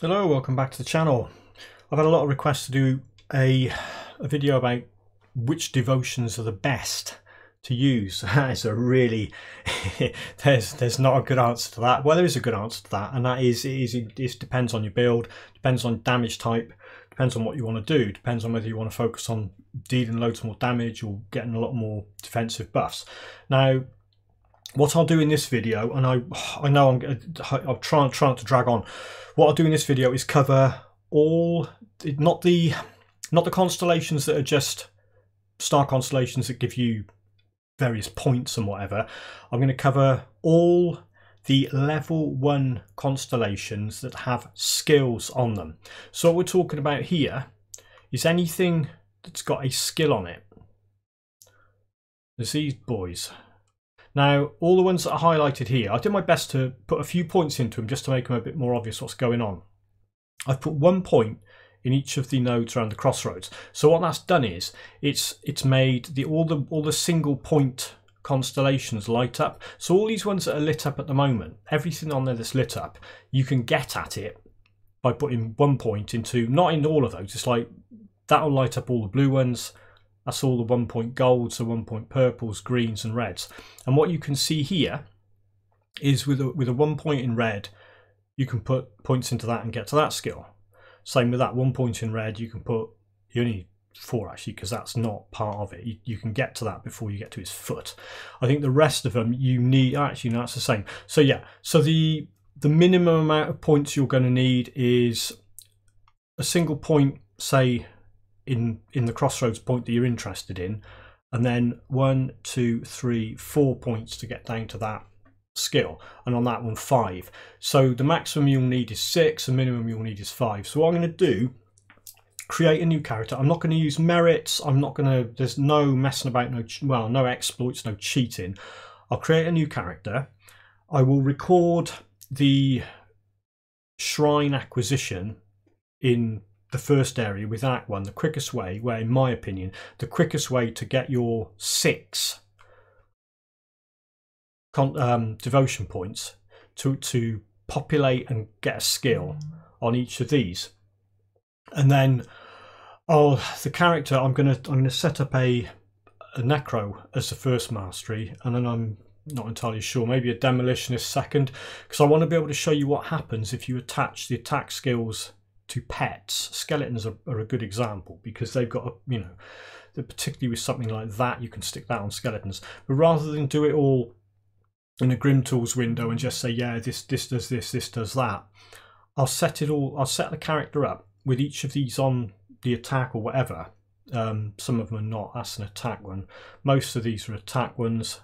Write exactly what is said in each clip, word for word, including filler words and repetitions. Hello, welcome back to the channel. I've had a lot of requests to do a, a video about which devotions are the best to use. That is a really there's there's not a good answer to that. Well, there is a good answer to that, and that is it, is, it is, depends on your build, depends on damage type, depends on what you want to do, depends on whether you want to focus on dealing loads more damage or getting a lot more defensive buffs. Now, what I'll do in this video, and I I know I'm I'm trying trying to drag on. What I'll do in this video is cover all, not the not the constellations that are just star constellations that give you various points and whatever. I'm going to cover all the level one constellations that have skills on them. So what we're talking about here is anything that's got a skill on it. There's these boys. Now, all the ones that are highlighted here, I did my best to put a few points into them just to make them a bit more obvious what's going on. I've put one point in each of the nodes around the crossroads. So what that's done is it's it's made the all the all the single point constellations light up. So all these ones that are lit up at the moment, everything on there that's lit up, you can get at it by putting one point into, not in all of those, it's like that'll light up all the blue ones. That's all the one point golds, the one point purples, greens and reds. And what you can see here is with a, with a one point in red, you can put points into that and get to that skill. Same with that one point in red, you can put, you only need four actually because that's not part of it. You, you can get to that before you get to his foot. I think the rest of them you need, actually no, that's the same. So yeah, so the, the minimum amount of points you're going to need is a single point, say, in in the crossroads point that you're interested in, and then one two three four points to get down to that skill, and on that one five. So the maximum you'll need is six, the minimum you'll need is five. So what I'm going to do, create a new character. I'm not going to use merits, I'm not going to, there's no messing about, no well no exploits, no cheating. I'll create a new character. I will record the shrine acquisition in the first area with Act One, the quickest way, where in my opinion, the quickest way to get your six con um, devotion points to to populate and get a skill on each of these, and then oh, the character I'm gonna I'm gonna set up a, a Necro as the first mastery, and then I'm not entirely sure, maybe a Demolitionist second, because I want to be able to show you what happens if you attach the attack skills to pets. Skeletons are, are a good example because they've got a, you know, particularly with something like that, you can stick that on skeletons. But rather than do it all in a Grim Tools window and just say, yeah, this this does this, this does that, I'll set it all. I'll set the character up with each of these on the attack or whatever. Um, some of them are not. That's an attack one. Most of these are attack ones.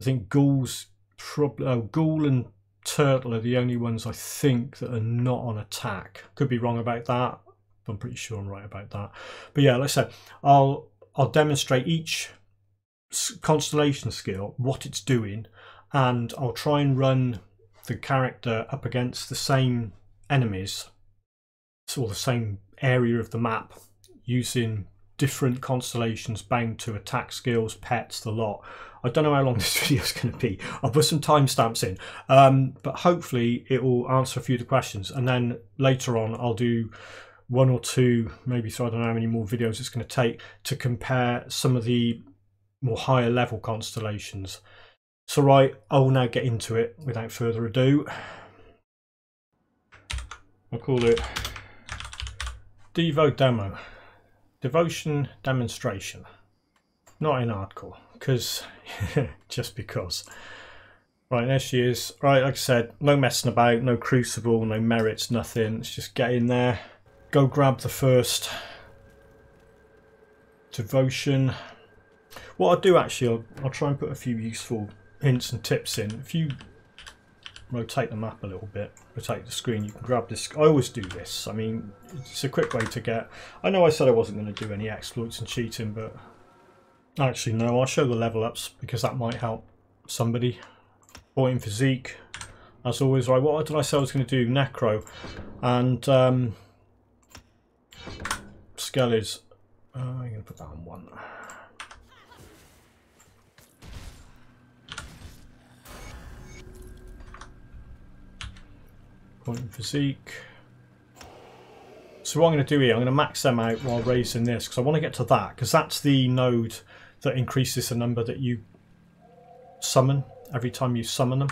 I think ghouls, probably oh, ghoul and turtle are the only ones I think that are not on attack. Could be wrong about that, but I'm pretty sure I'm right about that. But yeah, like I said, I'll I'll demonstrate each constellation skill, what it's doing, and I'll try and run the character up against the same enemies, so the same area of the map, using different constellations bound to attack skills, pets, the lot. I don't know how long this video is going to be. I'll put some timestamps in, um, but hopefully it will answer a few of the questions. And then later on, I'll do one or two, maybe so I don't know how many more videos it's going to take to compare some of the more higher level constellations. So right, I will now get into it without further ado. I'll call it Devo Demo. Devotion demonstration, not in hardcore, because just because. Right, there she is. Right, like I said, no messing about, no crucible, no merits, nothing. Let's just get in there, go grab the first devotion. What I'll do actually, I'll, I'll try and put a few useful hints and tips in. If you rotate the map a little bit, rotate the screen, you can grab this. I always do this. I mean, it's a quick way to get, I know I said I wasn't going to do any exploits and cheating, but actually no, I'll show the level ups because that might help somebody. Point physique, as always. Right, what did I say I was going to do? Necro and um, Skellies. uh, I'm going to put that on one. Point and physique, So what I'm going to do here, I'm going to max them out while raising this, because I want to get to that, because that's the node that increases the number that you summon every time you summon them.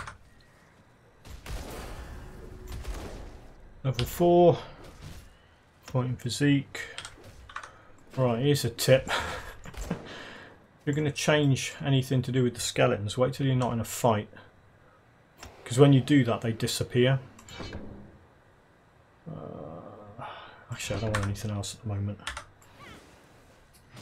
Level four, point in physique. Right, here's a tip. If you're going to change anything to do with the skeletons, wait till you're not in a fight, because when you do that they disappear. Uh, actually, I don't want anything else at the moment.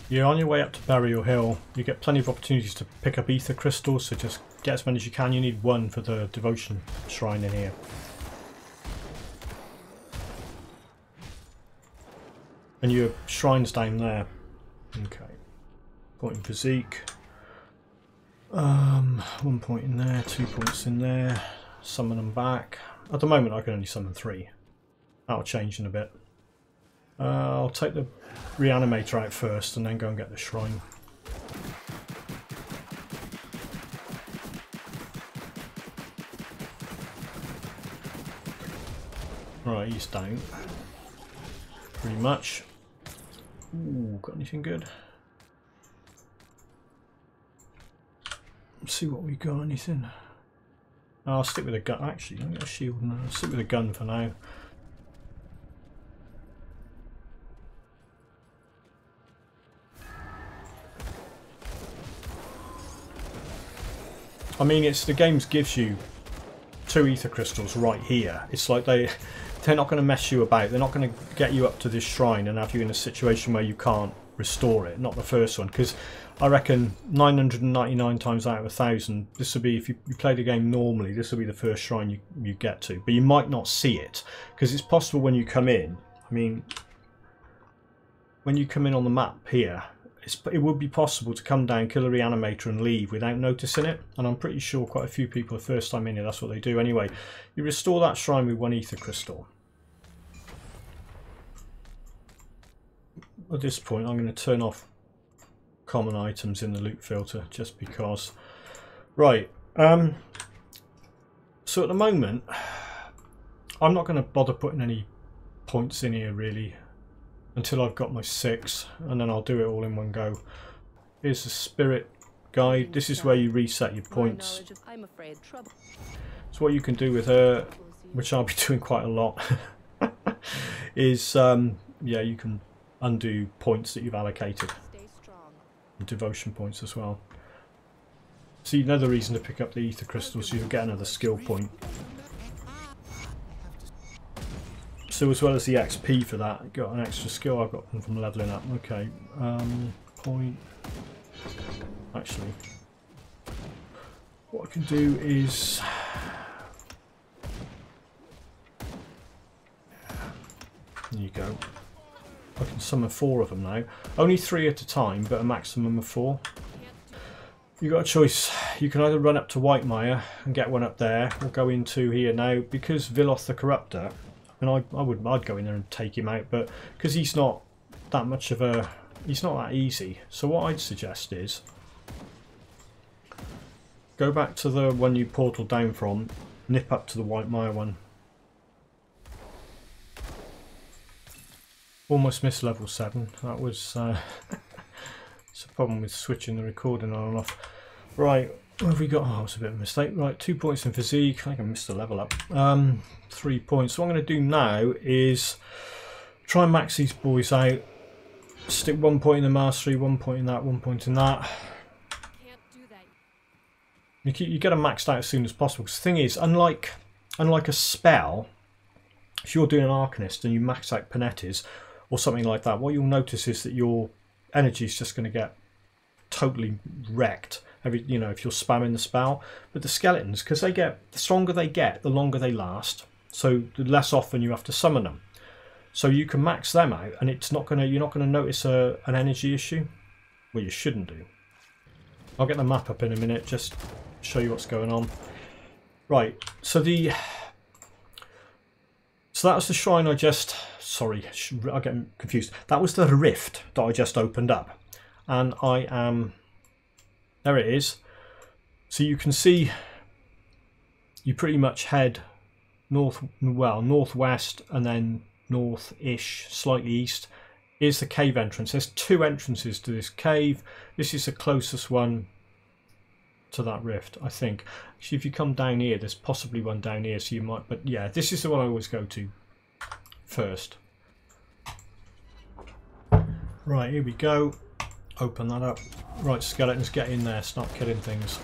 You're on your way up to Burial Hill. You get plenty of opportunities to pick up Ether Crystals, so just get as many as you can. You need one for the Devotion Shrine in here. And your shrine's down there. Okay. Point in physique. Um, one point in there, two points in there. Summon them back. At the moment I can only summon three. That'll change in a bit. Uh, I'll take the Reanimator out first and then go and get the shrine. Right, he's down. Pretty much. Ooh, got anything good? Let's see what we got, anything. I'll stick with a gun. Actually, I've got a shield now. I'll stick with a gun for now. I mean, it's the game gives you two ether crystals right here. It's like they, they're not going to mess you about. They're not going to get you up to this shrine and have you in a situation where you can't restore it. Not the first one, because I reckon nine hundred ninety-nine times out of a thousand, this would be, if you, you play the game normally, this will be the first shrine you, you get to. But you might not see it, because it's possible when you come in. I mean, when you come in on the map here, it would be possible to come down, kill a reanimator and leave without noticing it, and I'm pretty sure quite a few people the first time in here, that's what they do anyway. You restore that shrine with one ether crystal. At this point I'm going to turn off common items in the loot filter, just because. Right, um, so at the moment I'm not going to bother putting any points in here really, until I've got my six, and then I'll do it all in one go. Here's the spirit guide. This is where you reset your points. So what you can do with her, which I'll be doing quite a lot, is um, yeah, you can undo points that you've allocated, and devotion points as well. So another reason to pick up the ether crystal, so you'll get another skill point. So as well as the X P for that, I've got an extra skill I've got from leveling up. Okay, um, point. Actually, what I can do is there you go. I can summon four of them now. Only three at a time, but a maximum of four. You've got a choice. You can either run up to White Mire and get one up there, or go into here now, because Viloth the Corruptor. And I, I would, I'd go in there and take him out, but because he's not that much of a, he's not that easy. So what I'd suggest is go back to the one you portaled down from, nip up to the White Mire one. Almost missed level seven. That was uh, it's a problem with switching the recording on and off. Right. What have we got? Oh, it's a bit of a mistake. Right, two points in physique. I think I missed a level up. Um, three points. So what I'm going to do now is try and max these boys out. Stick one point in the mastery, one point in that, one point in that. Can't do that. You, keep, you get them maxed out as soon as possible. Because the thing is, unlike unlike a spell, if you're doing an Arcanist and you max out Panettis or something like that, what you'll notice is that your energy is just going to get totally wrecked. Every, you know, if you're spamming the spell. But the skeletons, because they get, the stronger they get, the longer they last, so the less often you have to summon them, so you can max them out and it's not gonna, you're not gonna notice a, an energy issue. Well, you shouldn't do. I'll get the map up in a minute, just show you what's going on. Right, so the so that was the shrine I just, sorry, I get confused, that was the rift that I just opened up, and I am, there it is. So you can see you pretty much head north, well, northwest, and then north-ish, slightly east, is the cave entrance. There's two entrances to this cave. This is the closest one to that rift, I think. Actually, if you come down here, there's possibly one down here, so you might... But yeah, this is the one I always go to first. Right, here we go. Open that up. Right, skeletons, get in there. Start killing things.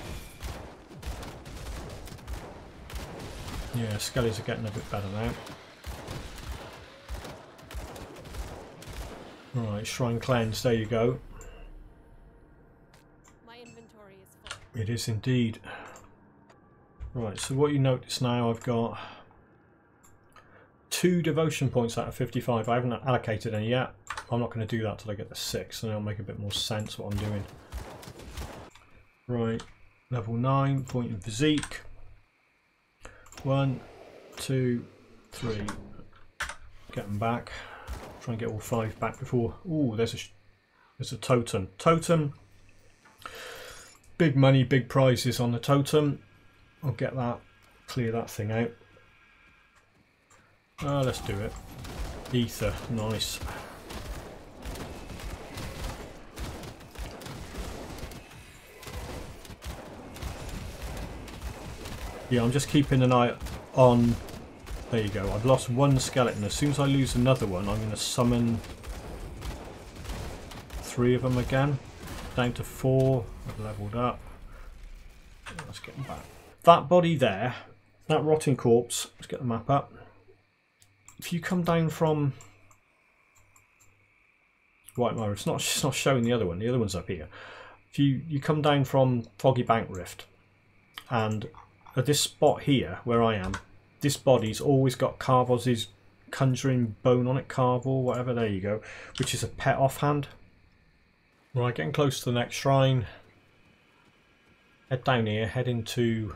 Yeah, skellies are getting a bit better now. Right, shrine cleanse. There you go. My inventory is full. It is indeed. Right, so what you notice now, I've got two devotion points out of fifty-five. I haven't allocated any yet. I'm not going to do that till I get the six, and it'll make a bit more sense what I'm doing. Right, level nine, point in physique. One, two, three. Get them back. Try and get all five back before. Oh, there's a there's a totem. Totem. Big money, big prizes on the totem. I'll get that. Clear that thing out. Ah, uh, let's do it. Ether, nice. Yeah, I'm just keeping an eye on... There you go, I've lost one skeleton. As soon as I lose another one, I'm going to summon three of them again. Down to four. I've leveled up. Let's get them back. That body there, that rotting corpse, let's get the map up. If you come down from White Mire, it's not, it's not showing the other one. The other one's up here. If you, you come down from Foggy Bank Rift and... At this spot here, where I am, this body's always got Carvos's Conjuring Bone on it, Carvos, whatever, there you go, which is a pet offhand. Right, getting close to the next shrine. Head down here, head into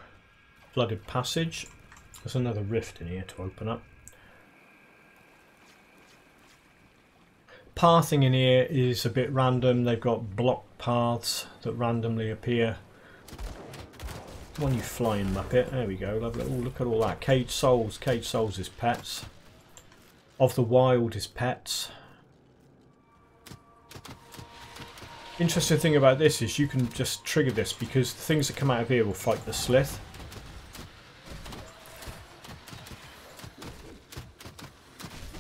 Flooded Passage. There's another rift in here to open up. Pathing in here is a bit random. They've got block paths that randomly appear. Come on, you flying muppet. There we go. Lovely. Oh, look at all that. Caged Souls. Caged Souls is pets. Of the Wild is pets. Interesting thing about this is you can just trigger this because the things that come out of here will fight the slith.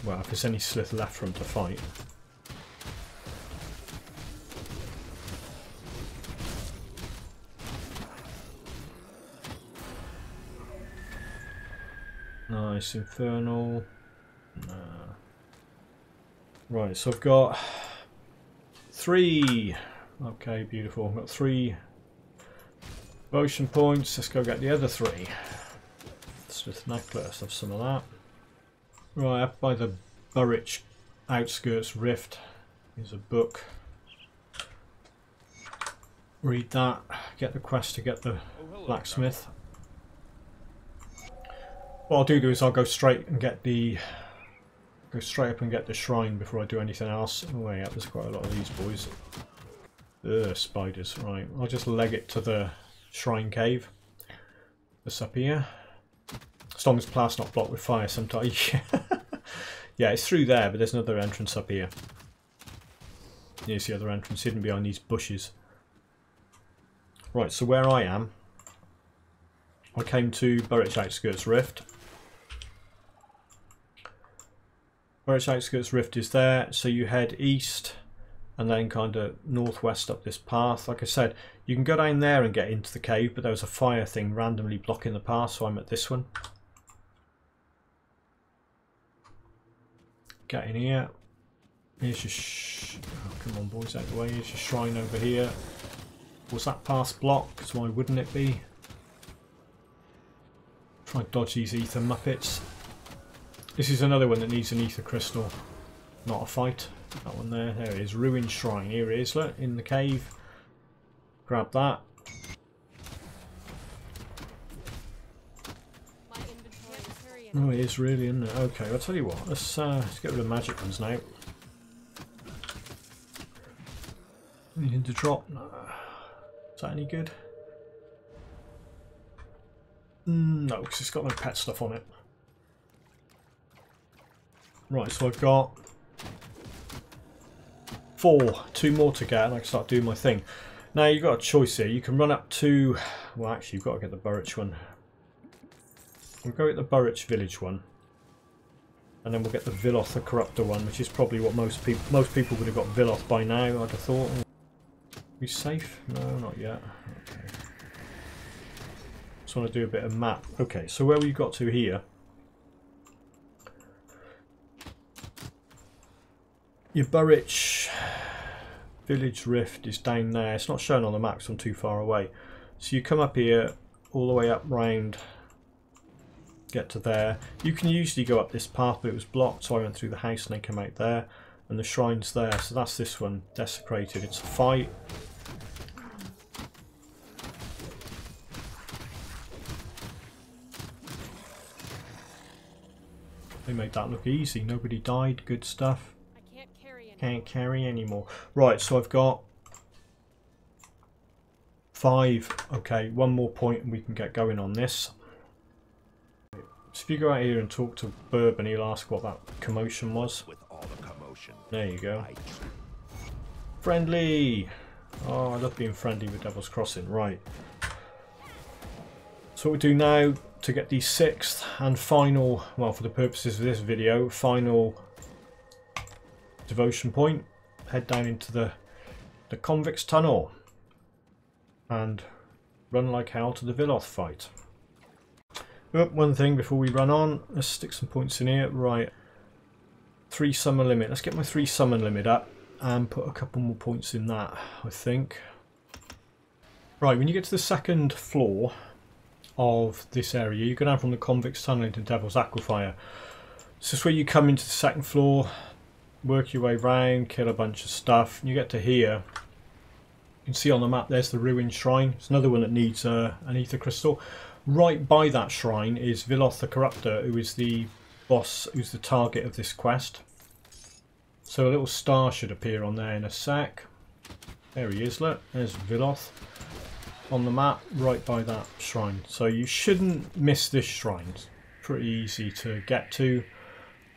Well, if there's any slith left for them to fight. Nice, infernal. Nah. Right, so I've got three. Okay, beautiful. I've got three devotion points. Let's go get the other three. Smith necklace, have some of that. Right, up by the Burrwitch Outskirts Rift is a book. Read that. Get the quest to get the blacksmith. What I'll do, do is I'll go straight and get the go straight up and get the shrine before I do anything else. Oh yeah, there's quite a lot of these boys. Ugh, spiders. Right, I'll just leg it to the shrine cave. That's up here. As long as plast's not blocked with fire sometimes. Yeah, it's through there, but there's another entrance up here. Here's the other entrance hidden behind these bushes. Right, so where I am, I came to Burrwitch Outskirts Rift. Burrwitch Outskirts Rift is there, so you head east and then kind of northwest up this path. Like I said, you can go down there and get into the cave, but there was a fire thing randomly blocking the path, so I'm at this one. Get in here. Here's your sh oh, come on boys, out of the way. Here's your shrine over here. Was that path blocked? Because why wouldn't it be? Try and dodge these ether muppets. This is another one that needs an ether crystal, not a fight. That one there, there it is. Ruin Shrine, here it is, look, in the cave. Grab that. Oh, it is really, isn't it? Okay, I'll tell you what, let's, uh, let's get rid of magic ones now. Anything to drop? No. Is that any good? No, because it's got no pet stuff on it. Right, so I've got four, two more to get, and I can start doing my thing. Now you've got a choice here. You can run up to, well, actually you've got to get the Burrwitch one. We'll go get the Burrwitch Village one, and then we'll get the Viloth the Corruptor one, which is probably what most people most people would have got Viloth by now, I'd have thought. Are we safe? No, not yet. Okay. Just want to do a bit of map. Okay, so where we got to here? Your Burrwitch Village Rift is down there. It's not shown on the map because I'm too far away. So you come up here, all the way up round, get to there. You can usually go up this path, but it was blocked, so I went through the house and then come out there. And the shrine's there, so that's this one, Desecrated. It's a fight. They made that look easy. Nobody died. Good stuff. Can't carry anymore. Right, so I've got five. Okay, one more point and we can get going on this. So if you go out here and talk to Bourbon, he'll ask what that commotion was. With all the commotion, there you go. Friendly! Oh, I love being friendly with Devil's Crossing. Right. So what we do now to get the sixth and final, well, for the purposes of this video, final devotion point, head down into the the convict's tunnel and run like hell to the Viloth fight. Oop, one thing before we run on, let's stick some points in here. Right, three summon limit. Let's get my three summon limit up and put a couple more points in that, I think. Right, when you get to the second floor of this area, you're going to have from the convict's tunnel into Devil's Aquifire. This is where you come into the second floor, work your way round, kill a bunch of stuff, and you get to here. You can see on the map there's the Ruin Shrine. It's another one that needs uh, an Ether Crystal. Right by that shrine is Viloth the Corruptor, who is the boss, who's the target of this quest. So a little star should appear on there in a sec. There he is, look. There's Viloth on the map, right by that shrine. So you shouldn't miss this shrine. It's pretty easy to get to.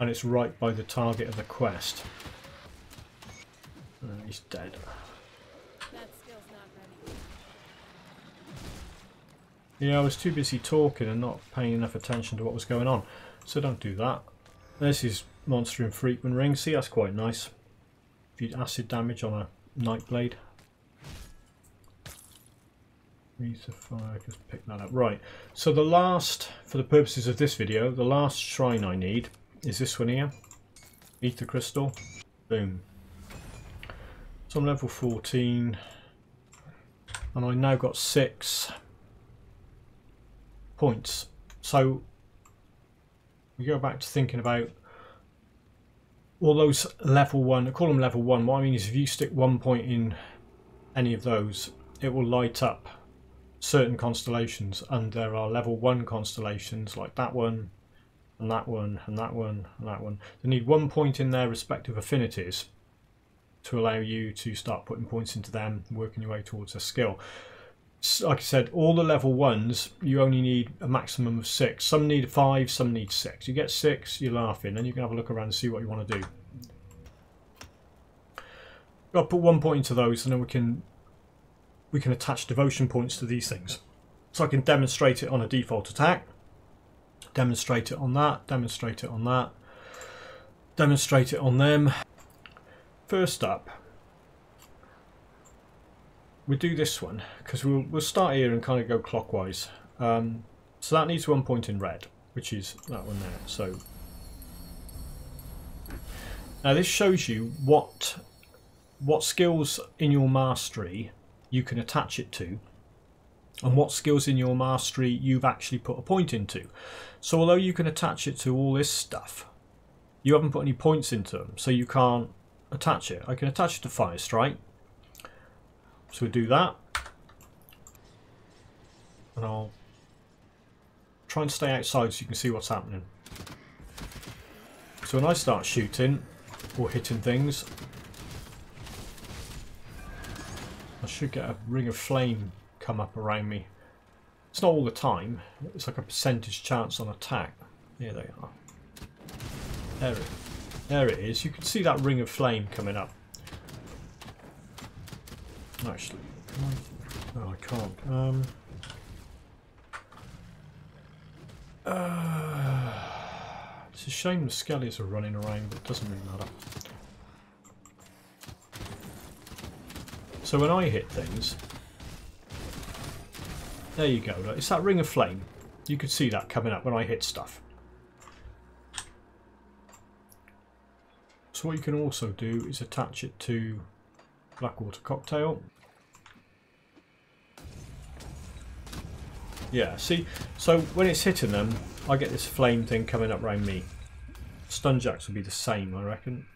And it's right by the target of the quest. And he's dead. That skill's not ready. Yeah, I was too busy talking and not paying enough attention to what was going on. So don't do that. There's his monster in Freakman Ring. See, that's quite nice. If you acid damage on a Night Blade. If I just pick that up. Right. So the last, for the purposes of this video, the last shrine I need is this one here, Ether Crystal, boom. So I'm level fourteen, and I now got six points. So we go back to thinking about all those level one, I call them level one, what I mean is if you stick one point in any of those, it will light up certain constellations, and there are level one constellations like that one, and that one, and that one, and that one. They need one point in their respective affinities to allow you to start putting points into them, working your way towards a skill. Like I said, all the level ones, you only need a maximum of six. Some need five, some need six. You get six, you're laughing, and you can have a look around and see what you want to do. I'll put one point into those, and then we can, we can attach devotion points to these things. So I can demonstrate it on a default attack. Demonstrate it on that, demonstrate it on that, demonstrate it on them. First up, we'll do this one because we'll, we'll start here and kind of go clockwise. Um, so that needs one point in red, which is that one there. So now this shows you what, what skills in your mastery you can attach it to, and what skills in your mastery you've actually put a point into. So although you can attach it to all this stuff, you haven't put any points into them, so you can't attach it. I can attach it to Firestrike, so we'll do that, and I'll try and stay outside so you can see what's happening. So when I start shooting or hitting things, I should get a ring of flame come up around me. It's not all the time, it's like a percentage chance on attack. Here they are. There it is. There it is. You can see that ring of flame coming up. Actually, no, I can't. Um, uh, it's a shame the skellies are running around, but it doesn't really matter. So when I hit things, there you go. Look, it's that ring of flame. You could see that coming up when I hit stuff. So what you can also do is attach it to Blackwater Cocktail. Yeah, see, so when it's hitting them, I get this flame thing coming up around me. Stun Jacks will be the same, I reckon.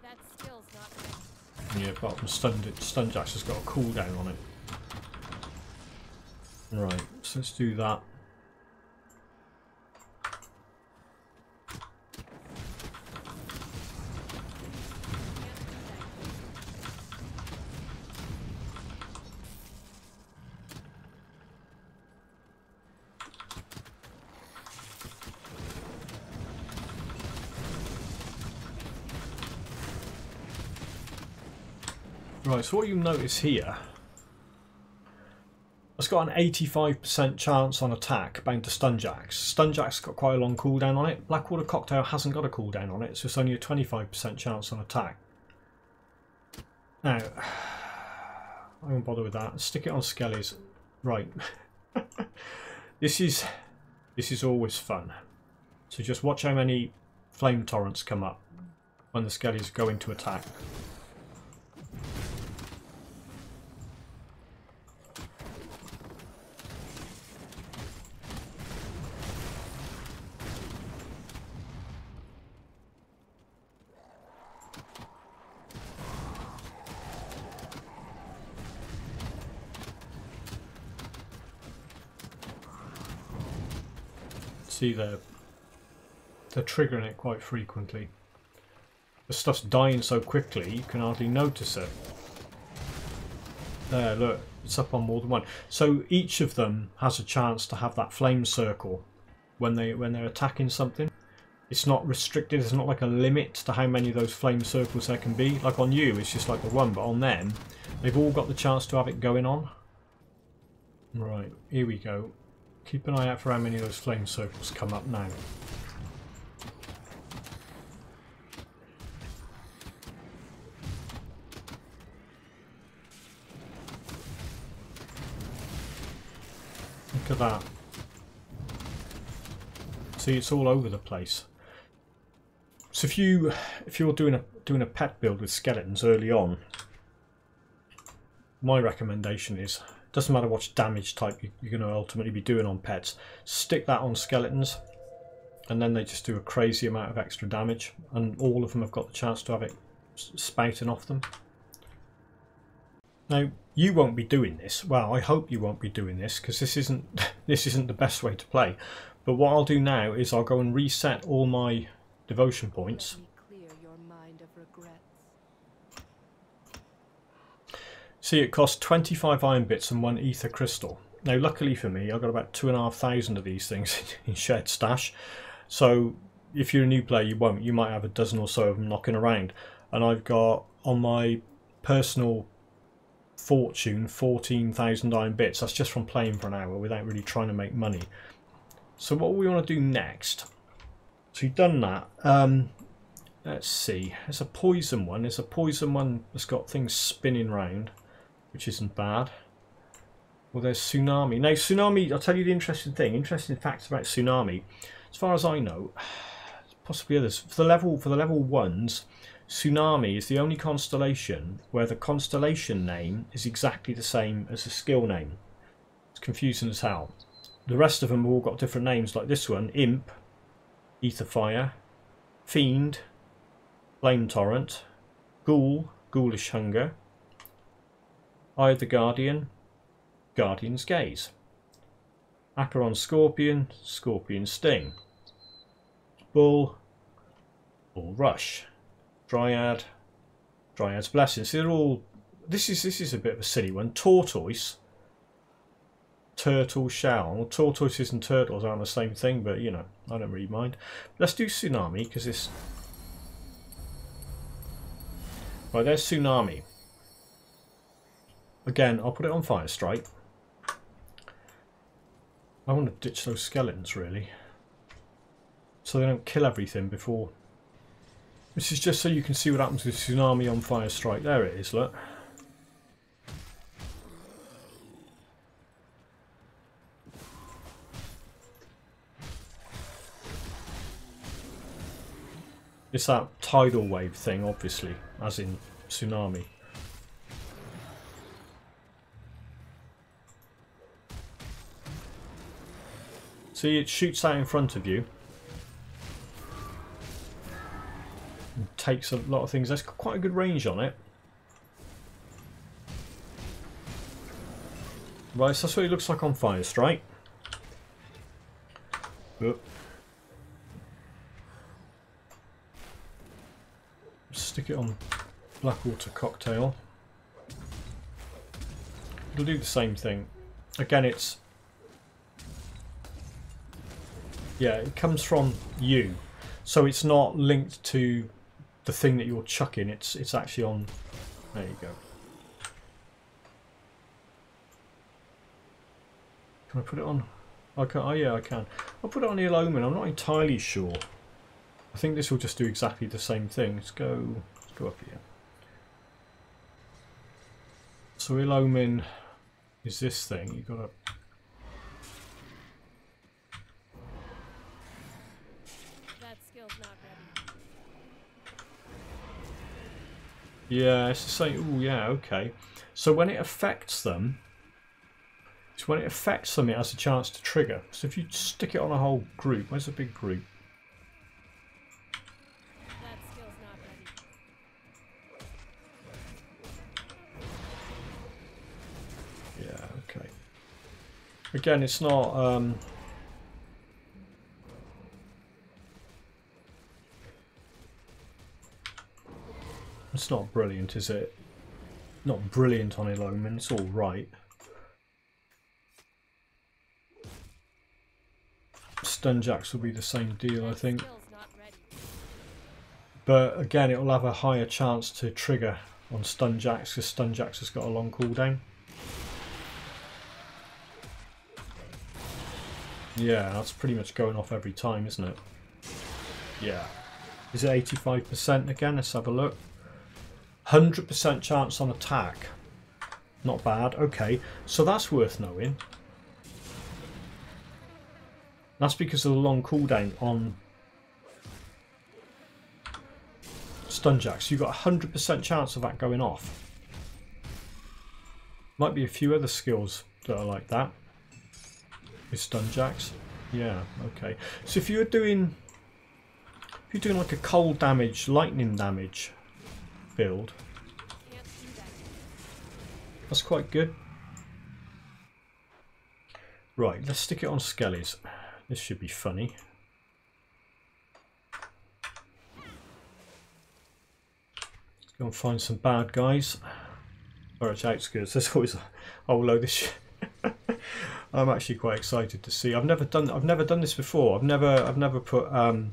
That skill's not good. Yeah, apart from Stun, Stun Jacks has got a cooldown on it. Right, so let's do that. Right, so what you notice here, it's got an eighty-five percent chance on attack bound to Stun Jacks. Stun Jacks got quite a long cooldown on it. Blackwater Cocktail hasn't got a cooldown on it, so it's only a twenty-five percent chance on attack. Now, I won't bother with that. Stick it on skellies. Right. This is this is always fun. So just watch how many flame torrents come up when the skellies go into attack. See, they're, they're triggering it quite frequently. The stuff's dying so quickly you can hardly notice it. There, look, it's up on more than one. So each of them has a chance to have that flame circle when they when they're attacking something. It's not restricted. There's not like a limit to how many of those flame circles there can be. Like on you, it's just like the one, but on them, they've all got the chance to have it going on. Right, here we go. Keep an eye out for how many of those flame circles come up now. Look at that. See, it's all over the place. So if you if you're doing a doing a pet build with skeletons early on, my recommendation is, doesn't matter what damage type you're going to ultimately be doing on pets, stick that on skeletons, and then they just do a crazy amount of extra damage, and all of them have got the chance to have it spouting off them. Now, you won't be doing this. Well, I hope you won't be doing this, because this isn't this isn't the best way to play. But what I'll do now is I'll go and reset all my devotion points. See, it costs twenty-five iron bits and one ether crystal. Now, luckily for me, I've got about two and a half thousand of these things in shared stash. So, if you're a new player, you won't. You might have a dozen or so of them knocking around. And I've got, on my personal fortune, fourteen thousand iron bits. That's just from playing for an hour without really trying to make money. So, what we want to do next... So, you've done that. Um, let's see. There's a poison one. There's a poison one that's got things spinning round, which isn't bad. Well, there's Tsunami. Now, Tsunami, I'll tell you the interesting thing, interesting facts about Tsunami. As far as I know, possibly others, for the level for the level ones, Tsunami is the only constellation where the constellation name is exactly the same as the skill name. It's confusing as hell. The rest of them have all got different names, like this one, Imp, Ether Fire, Fiend, Flame Torrent, Ghoul, Ghoulish Hunger, Eye of the Guardian, Guardian's Gaze, Acheron Scorpion, Scorpion Sting, Bull, Bull Rush, Dryad, Dryad's Blessings. They're all. This is this is a bit of a silly one. Tortoise, Turtle Shell. Well, tortoises and turtles aren't the same thing, but you know, I don't really mind. Let's do Tsunami, because this... Right, there's Tsunami. Again, I'll put it on Firestrike. I want to ditch those skeletons, really. So they don't kill everything before. This is just so you can see what happens with Tsunami on Firestrike. There it is, look. It's that tidal wave thing, obviously, as in Tsunami. See, it shoots out in front of you. And takes a lot of things. That's got quite a good range on it. Right, so that's what it looks like on Firestrike. Oop. Stick it on Blackwater Cocktail. It'll do the same thing. Again, it's... Yeah, it comes from you. So it's not linked to the thing that you're chucking. It's, it's actually on... There you go. Can I put it on? I can, oh, yeah, I can. I'll put it on Ill Omen. I'm not entirely sure. I think this will just do exactly the same thing. Let's go, let's go up here. So Ill Omen is this thing. You've got to... Yeah, it's the same. Oh, yeah, okay. So when it affects them, so when it affects them, it has a chance to trigger. So if you stick it on a whole group, where's a big group? That skill's not ready. Yeah, okay. Again, it's not. Um, It's not brilliant, is it? Not brilliant on Ill Omen, it's all right. Stun Jacks will be the same deal, I think. But again, it will have a higher chance to trigger on Stun Jacks because Stun Jacks has got a long cooldown. Yeah, that's pretty much going off every time, isn't it? Yeah. Is it eighty-five percent again? Let's have a look. one hundred percent chance on attack. Not bad. Okay, so that's worth knowing. That's because of the long cooldown on Stun Jacks. You've got one hundred percent chance of that going off. Might be a few other skills that are like that. With Stun Jacks. Yeah, okay. So if you're doing... If you're doing like a cold damage, lightning damage... build. That's quite good. Right, let's stick it on Skellies. This should be funny. Let's go and find some bad guys. Burrwitch Outskirts. There's always a whole load of shit. I'm actually quite excited to see. I've never done. I've never done this before. I've never. I've never put um,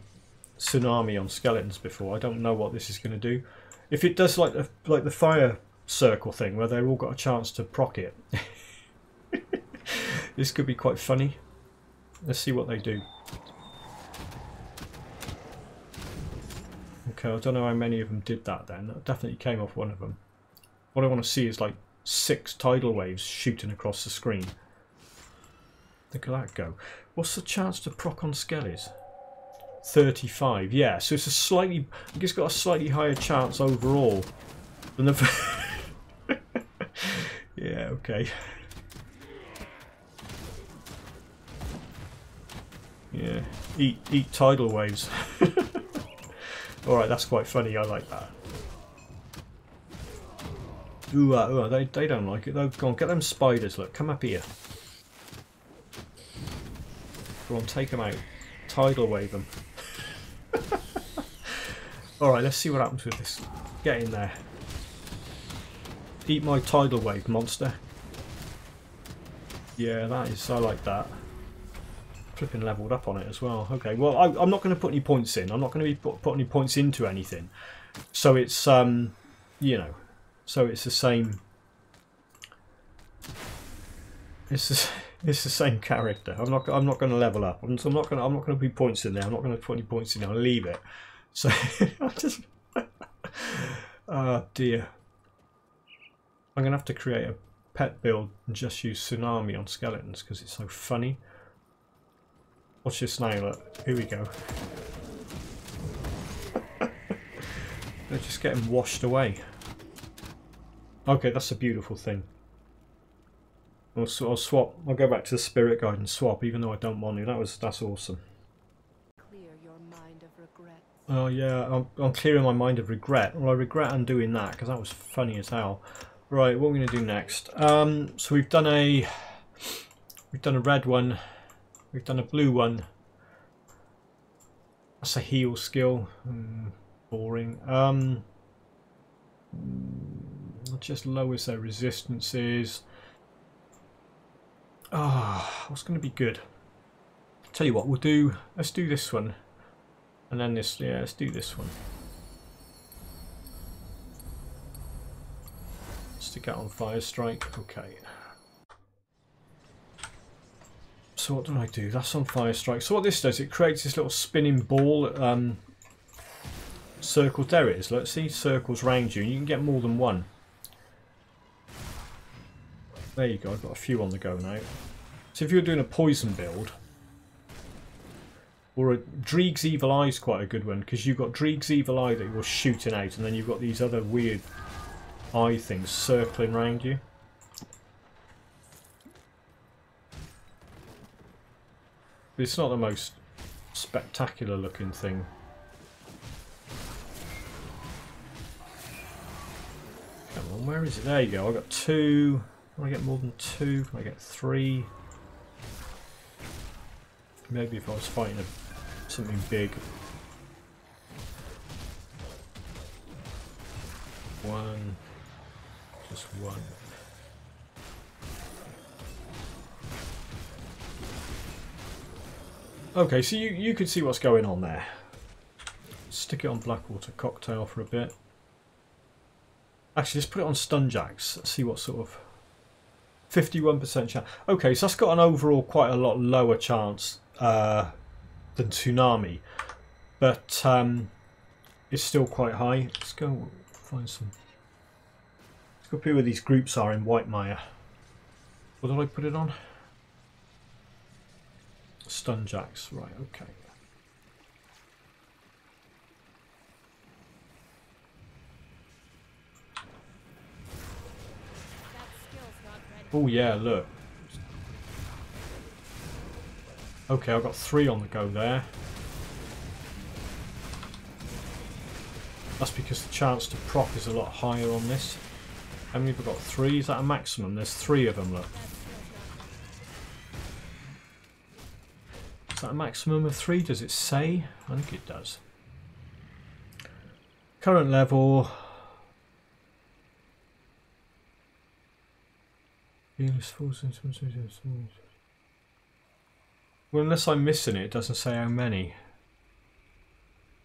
Tsunami on skeletons before. I don't know what this is going to do. If it does like the like the fire circle thing where they've all got a chance to proc it, this could be quite funny. Let's see what they do. Okay, I don't know how many of them did that then. That definitely came off one of them. What I want to see is like six tidal waves shooting across the screen. Look at that go. What's the chance to proc on Skellies? thirty-five, yeah, so it's a slightly, I think it's got a slightly higher chance overall than the yeah, okay. Yeah, eat, eat tidal waves. Alright, that's quite funny, I like that. Ooh, uh, ooh, they, they don't like it though. Go on, get them spiders, look, come up here. Go on, take them out. Tidal wave them. Alright, let's see what happens with this. Get in there. Eat my tidal wave, monster. Yeah, that is, I like that. Flipping leveled up on it as well. Okay, well, I, I'm not going to put any points in. I'm not going to be put, put any points into anything. So it's, um, you know, so it's the same. It's the, it's the same character. I'm not I'm not going to level up. I'm, so I'm not going I'm not going to put points in there. I'm not going to put any points in there. I'll leave it. So I just. Oh dear. I'm going to have to create a pet build and just use Tsunami on skeletons because it's so funny. Watch this now, look. Here we go. They're just getting washed away. Okay, that's a beautiful thing. I'll, I'll swap. I'll go back to the spirit guide and swap, even though I don't want to. That was that's awesome. Clear your mind of regret. Oh yeah, I'm, I'm clearing my mind of regret. Well, I regret undoing that because that was funny as hell. Right, what we're going to do next? Um, so we've done a we've done a red one. We've done a blue one. That's a heal skill. Mm, boring. Um, just lowers their resistances. Ah, oh, what's going to be good? Tell you what, we'll do. Let's do this one, and then this. Yeah, let's do this one. Stick out on Firestrike. Okay. So what do I do? That's on Firestrike. So what this does, it creates this little spinning ball um, circle. There it is. Let's see, circles round you. And you can get more than one. There you go. I've got a few on the go now. So if you're doing a poison build, or a Dreeg's Evil Eye is quite a good one because you've got Dreeg's Evil Eye that you're shooting out, and then you've got these other weird eye things circling round you. It's not the most spectacular looking thing. Come on, where is it? There you go. I got two. Can I get more than two? Can I get three? Maybe if I was fighting a, something big. One. Just one. Okay, so you, you can see what's going on there. Stick it on Blackwater Cocktail for a bit. Actually, let's put it on Stun Jacks. Let's see what sort of... fifty-one percent chance. Okay, so that's got an overall quite a lot lower chance uh, than Tsunami. But um, it's still quite high. Let's go find some... Let's go see where these groups are in White Mire. What did I put it on? Stun Jacks, right, okay. Oh yeah, look. Okay, I've got three on the go there. That's because the chance to proc is a lot higher on this. How many have I got? Three? Is that a maximum? There's three of them, look. Is that a maximum of three? Does it say? I think it does. Current level. Well, unless I'm missing it, it doesn't say how many.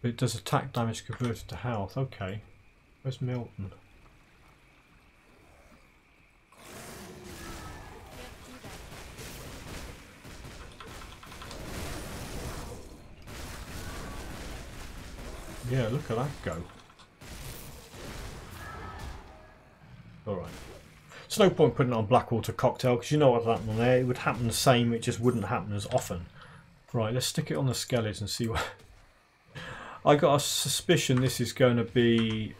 But it does attack damage converted to health. Okay. Where's Milton? Yeah, look at that go. Alright. It's no point putting it on Blackwater Cocktail because you know what's happening there. It would happen the same, it just wouldn't happen as often. Right, let's stick it on the skeletons and see what... I got a suspicion this is going to be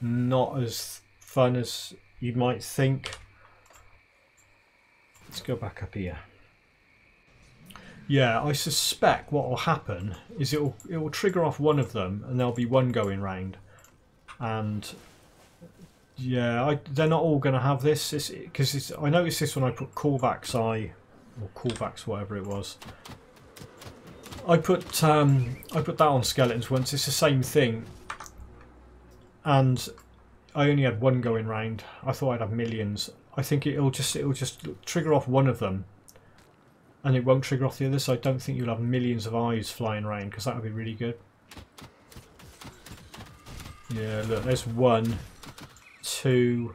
not as fun as you might think. Let's go back up here. Yeah, I suspect what will happen is it will it will trigger off one of them, and there'll be one going round. And yeah, I, they're not all going to have this because it's, it's, I noticed this when I put Callback's Eye or Callback's whatever it was. I put um, I put that on skeletons once. It's the same thing, and I only had one going round. I thought I'd have millions. I think it'll just it'll just trigger off one of them, and it won't trigger off the other. So I don't think you'll have millions of eyes flying around, because that would be really good. Yeah, look, there's one, two.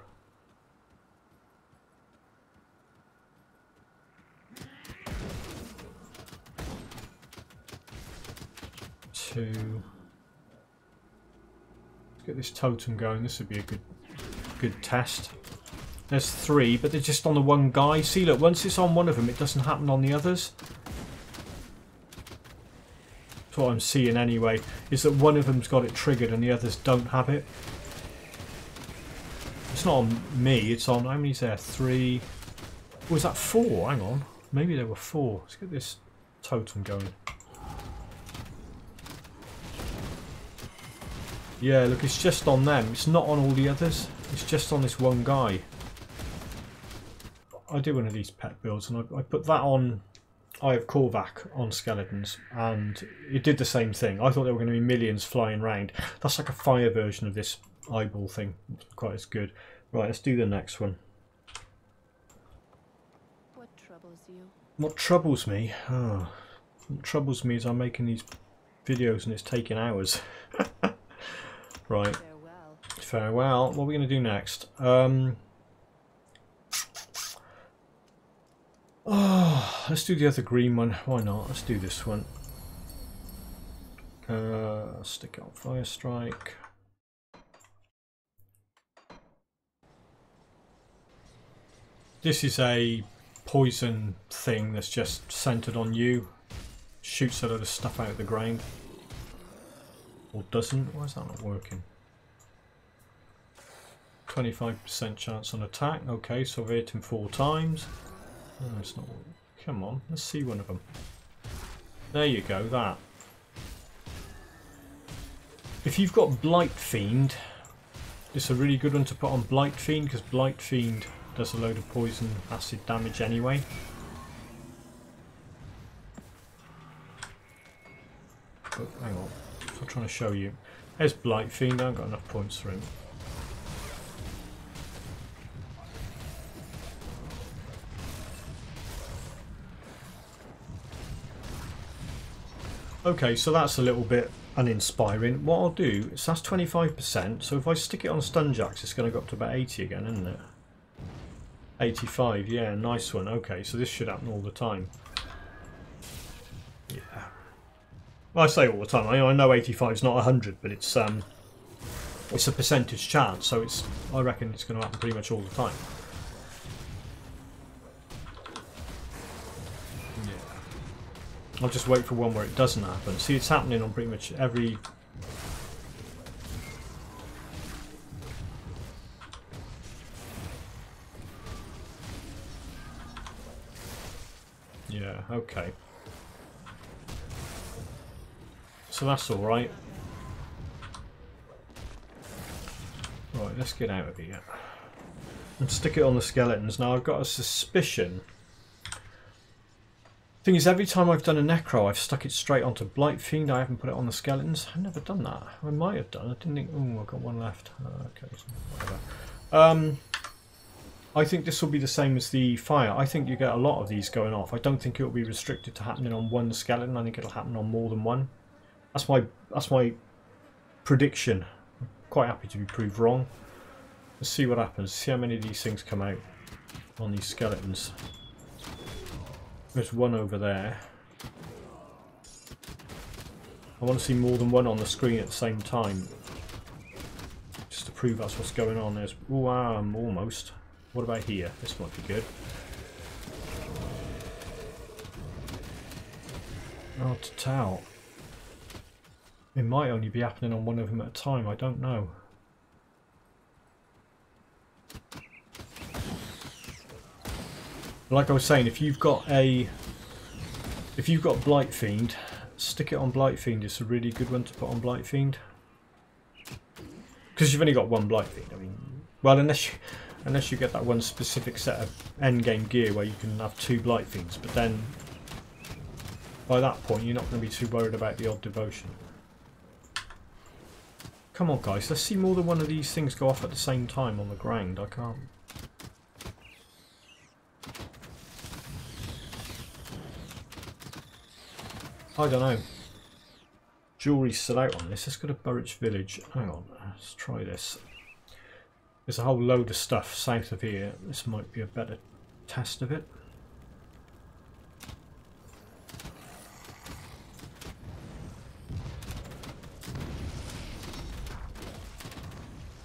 Two. Get this totem going. This would be a good, good test. There's three, but they're just on the one guy. See, look, once it's on one of them, it doesn't happen on the others. That's what I'm seeing anyway, is that one of them's got it triggered and the others don't have it. It's not on me, it's on... How many's there? Three... Was that four? Hang on. Maybe there were four. Let's get this totem going. Yeah, look, it's just on them. It's not on all the others. It's just on this one guy. I do one of these pet builds, and I, I put that on Eye of Korvac on Skeletons, and it did the same thing. I thought there were going to be millions flying round. That's like a fire version of this eyeball thing. It's quite as good. Right, let's do the next one. What troubles you? What troubles me? Oh. What troubles me is I'm making these videos and it's taking hours. Right. Farewell. Farewell. What are we going to do next? Um, oh, let's do the other green one. Why not? Let's do this one. Uh, stick it on Firestrike. This is a poison thing that's just centred on you. Shoots a lot of stuff out of the ground. Or doesn't. Why is that not working? twenty-five percent chance on attack. Okay, so I've hit him four times. No, it's not working. Come on, let's see one of them. There you go, that. If you've got Blightfiend, it's a really good one to put on Blightfiend, because Blightfiend does a load of poison acid damage anyway. Oh, hang on. I'm trying to show you. There's Blightfiend. I haven't got enough points for him. Okay, so that's a little bit uninspiring. What I'll do is that's twenty-five percent. So if I stick it on Stun Jacks, it's going to go up to about eighty again, isn't it? eighty-five. Yeah, nice one. Okay, so this should happen all the time. Yeah. I say all the time, I know eighty-five is not one hundred, but it's um, it's a percentage chance, so it's I reckon it's going to happen pretty much all the time. Yeah. I'll just wait for one where it doesn't happen. See, it's happening on pretty much every... Yeah, okay. So that's alright. Right, let's get out of here. And stick it on the skeletons. Now I've got a suspicion. Thing is, every time I've done a necro, I've stuck it straight onto Blightfiend. I haven't put it on the skeletons. I've never done that. I might have done. I didn't think... Oh, I've got one left. Uh, okay, whatever. Um, I think this will be the same as the fire. I think you get a lot of these going off. I don't think it will be restricted to happening on one skeleton. I think it'll happen on more than one. That's my that's my prediction. I'm quite happy to be proved wrong. Let's see what happens. See how many of these things come out on these skeletons. There's one over there. I want to see more than one on the screen at the same time, just to prove that's what's going on. There's ooh, um, almost. What about here? This might be good. Hard to tell. It might only be happening on one of them at a time, I don't know. Like I was saying, if you've got a if you've got Blightfiend, stick it on Blightfiend. It's a really good one to put on Blightfiend. Because you've only got one Blightfiend, I mean, well, unless you unless you get that one specific set of endgame gear where you can have two Blightfiends, but then by that point you're not going to be too worried about the odd devotion. Come on, guys, let's see more than one of these things go off at the same time on the ground. I can't. I don't know. Jewelry's still out on this. Let's go to Burrwitch Village. Hang on, let's try this. There's a whole load of stuff south of here. This might be a better test of it.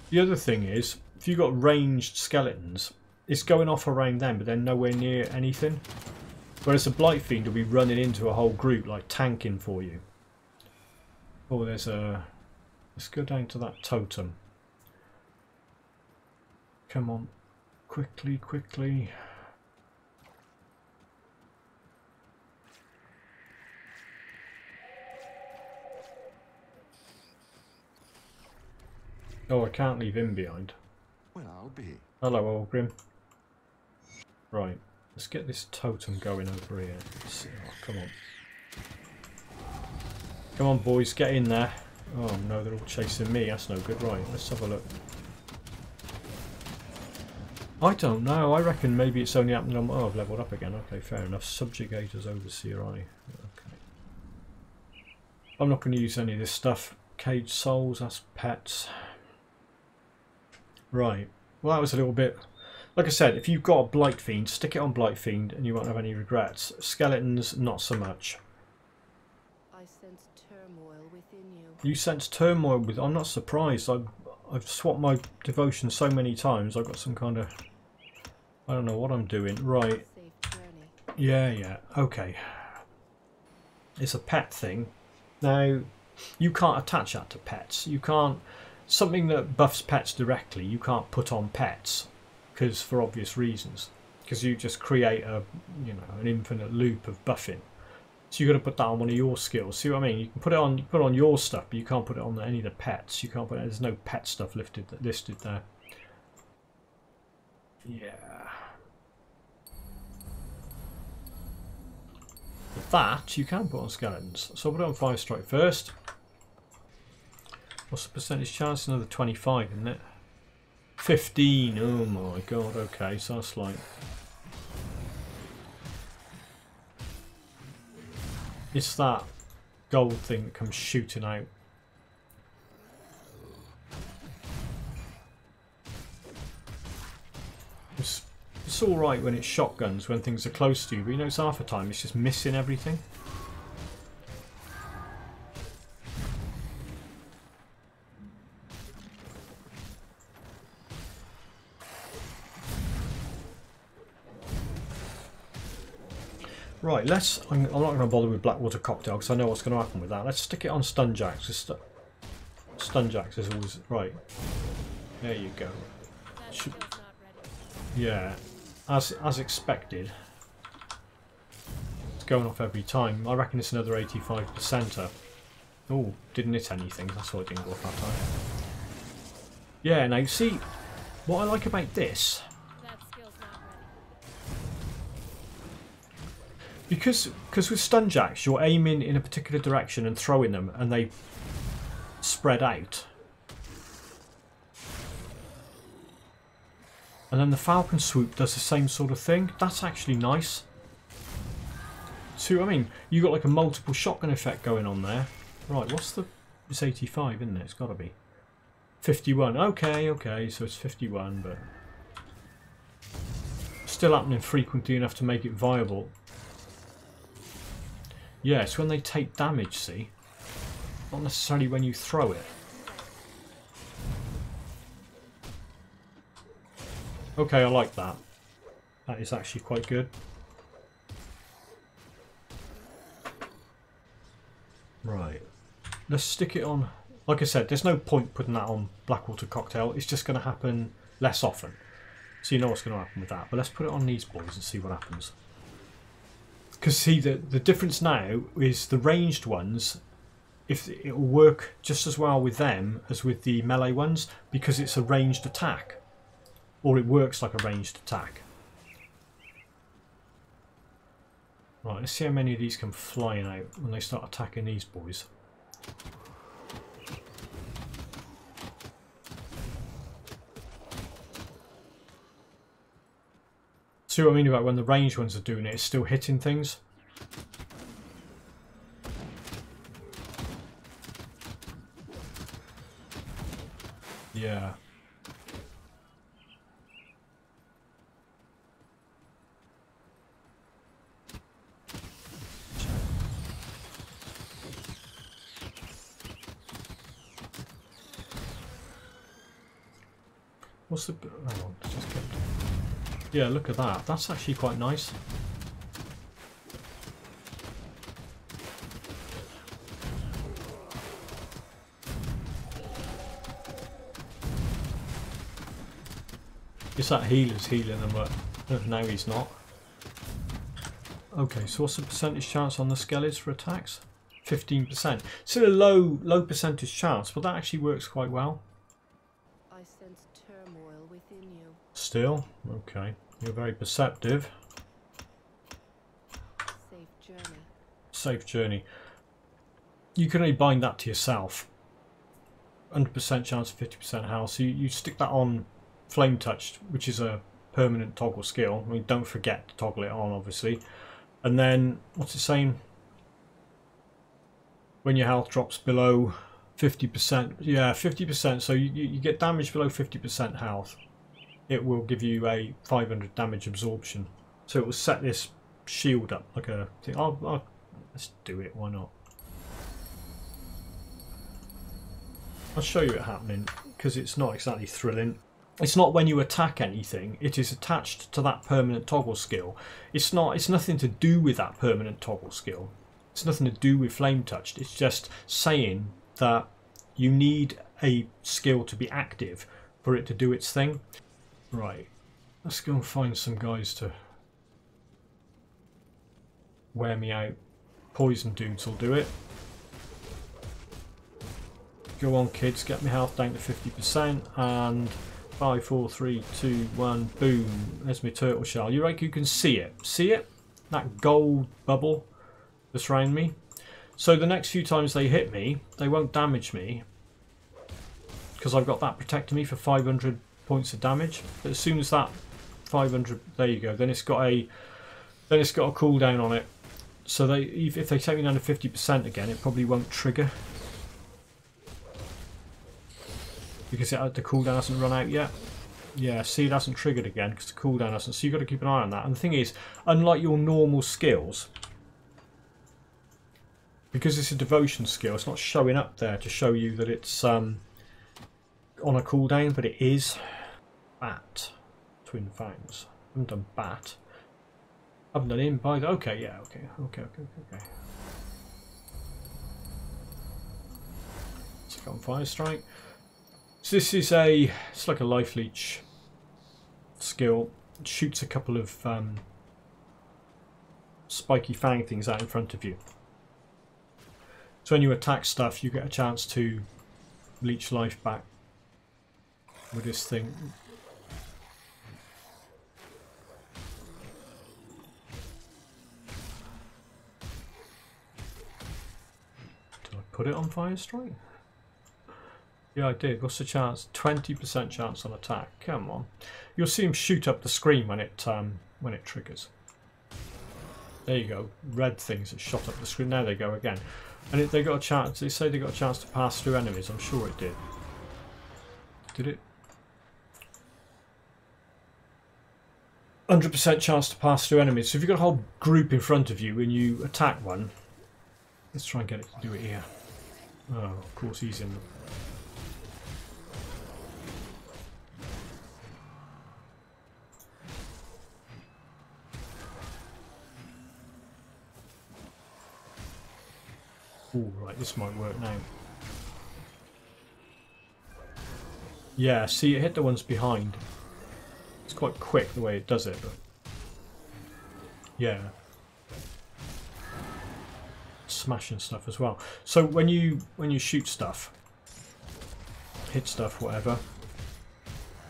The other thing is, if you've got ranged skeletons, it's going off around them, but they're nowhere near anything. Whereas the Blightfiend will be running into a whole group, like tanking for you. Oh, there's a... Let's go down to that totem. Come on. Quickly, quickly. Oh, I can't leave him behind. Well, I'll be. Hello, old Grim. Right, let's get this totem going over here. Let's, oh, come on. Come on, boys, get in there. Oh, no, they're all chasing me. That's no good. Right, let's have a look. I don't know. I reckon maybe it's only happening on... Oh, I've leveled up again. Okay, fair enough. Subjugators, Overseer Eye. Okay. I'm not going to use any of this stuff. Caged Souls, that's pets. Right, well that was a little bit, like I said, if you've got a Blightfiend, stick it on Blightfiend and you won't have any regrets. Skeletons, not so much. I sense turmoil within you. You sense turmoil with, I'm not surprised, I've, I've swapped my devotion so many times, I've got some kind of, I don't know what I'm doing. Right, yeah, yeah, okay. It's a pet thing. Now, you can't attach that to pets, you can't. Something that buffs pets directly, you can't put on pets, because for obvious reasons, because you just create a, you know, an infinite loop of buffing. So you've got to put that on one of your skills. See what I mean? You can put it on, you can put it on your stuff, but you can't put it on any of the pets. You can't put it, there's no pet stuff lifted listed there. Yeah. But that you can put on skeletons. So I'll put it on Firestrike first. What's the percentage chance? Another twenty-five, isn't it? fifteen. Oh my god. Okay, so that's like... It's that gold thing that comes shooting out. It's, it's alright when it's shotguns, when things are close to you, but you know, it's half the time it's just missing everything. Right, let's. I'm, I'm not going to bother with Blackwater Cocktail because I know what's going to happen with that. Let's stick it on Stun Jacks. Stu Stun Jacks is always. Right. There you go. Should, yeah, as, as expected. It's going off every time. I reckon it's another eighty-five percenter. Oh, didn't hit anything. That's why it didn't go off that time. Yeah, now you see, what I like about this. Because, because with Stun Jacks, you're aiming in a particular direction and throwing them, and they spread out. And then the Falcon Swoop does the same sort of thing. That's actually nice. See what I mean? You've got like a multiple shotgun effect going on there. Right, what's the... It's eighty-five, isn't it? It's got to be. fifty-one. Okay, okay, so it's fifty-one, but... Still happening frequently enough to make it viable. Yeah, it's when they take damage, see? Not necessarily when you throw it. Okay, I like that. That is actually quite good. Right. Let's stick it on... Like I said, there's no point putting that on Blackwater Cocktail. It's just going to happen less often. So you know what's going to happen with that. But let's put it on these boys and see what happens. Because see, the, the difference now is the ranged ones, if it will work just as well with them as with the melee ones, because it's a ranged attack. Or it works like a ranged attack. Right, let's see how many of these come flying out when they start attacking these boys. See what I mean about when the ranged ones are doing it, it's still hitting things. Yeah. What's the... Hang on, just get... Yeah, look at that. That's actually quite nice. It's that healer's healing them, but now he's not. Okay, so what's the percentage chance on the skellies for attacks? fifteen percent. Still a low, low percentage chance, but that actually works quite well. Still? Okay. You're very perceptive. Safe journey. Safe journey. You can only bind that to yourself. one hundred percent chance, fifty percent health. So you, you stick that on Flame Touch, which is a permanent toggle skill. I mean, don't forget to toggle it on, obviously. And then, what's it saying? When your health drops below fifty percent. Yeah, fifty percent. So you, you get damage below fifty percent health. It will give you a five hundred damage absorption, so it will set this shield up like a thing. I'll, I'll, let's do it. Why not? I'll show you it happening because it's not exactly thrilling. It's not when you attack anything. It is attached to that permanent toggle skill. It's not. It's nothing to do with that permanent toggle skill. It's nothing to do with Flame Touched. It's just saying that you need a skill to be active for it to do its thing. Right, let's go and find some guys to wear me out. Poison dudes will do it. Go on, kids, get my health down to fifty percent, and five, four, three, two, one, boom. There's my turtle shell. You right, you can see it. See it? That gold bubble that's around me. So the next few times they hit me, they won't damage me, because I've got that protecting me for five hundred points of damage. But as soon as that five hundred, there you go, then it's got a then it's got a cooldown on it, so they if they take me down to fifty percent again, it probably won't trigger because it, the cooldown hasn't run out yet. Yeah, see, it hasn't triggered again because the cooldown hasn't, so you've got to keep an eye on that. And the thing is, unlike your normal skills, because it's a devotion skill, it's not showing up there to show you that it's um on a cooldown, but it is. Bat. Twin fangs. I haven't done bat. I haven't done him by the... Okay, yeah, okay, okay, okay, okay, okay. Let's go on Firestrike. So this is a... It's like a life leech skill. It shoots a couple of um, spiky fang things out in front of you. So when you attack stuff, you get a chance to leech life back with this thing. Did I put it on Firestrike? Yeah, I did. What's the chance? twenty percent chance on attack. Come on. You'll see him shoot up the screen when it um, when it triggers. There you go. Red things that shot up the screen. There they go again. And if they got a chance, they say they got a chance to pass through enemies. I'm sure it did. Did it? one hundred percent chance to pass through enemies. So if you've got a whole group in front of you and you attack one, let's try and get it to do it here. Oh, of course he's in. All right, this might work now. Yeah, see, it hit the ones behind. It's quite quick the way it does it, but yeah, smashing stuff as well. So when you when you shoot stuff, hit stuff, whatever,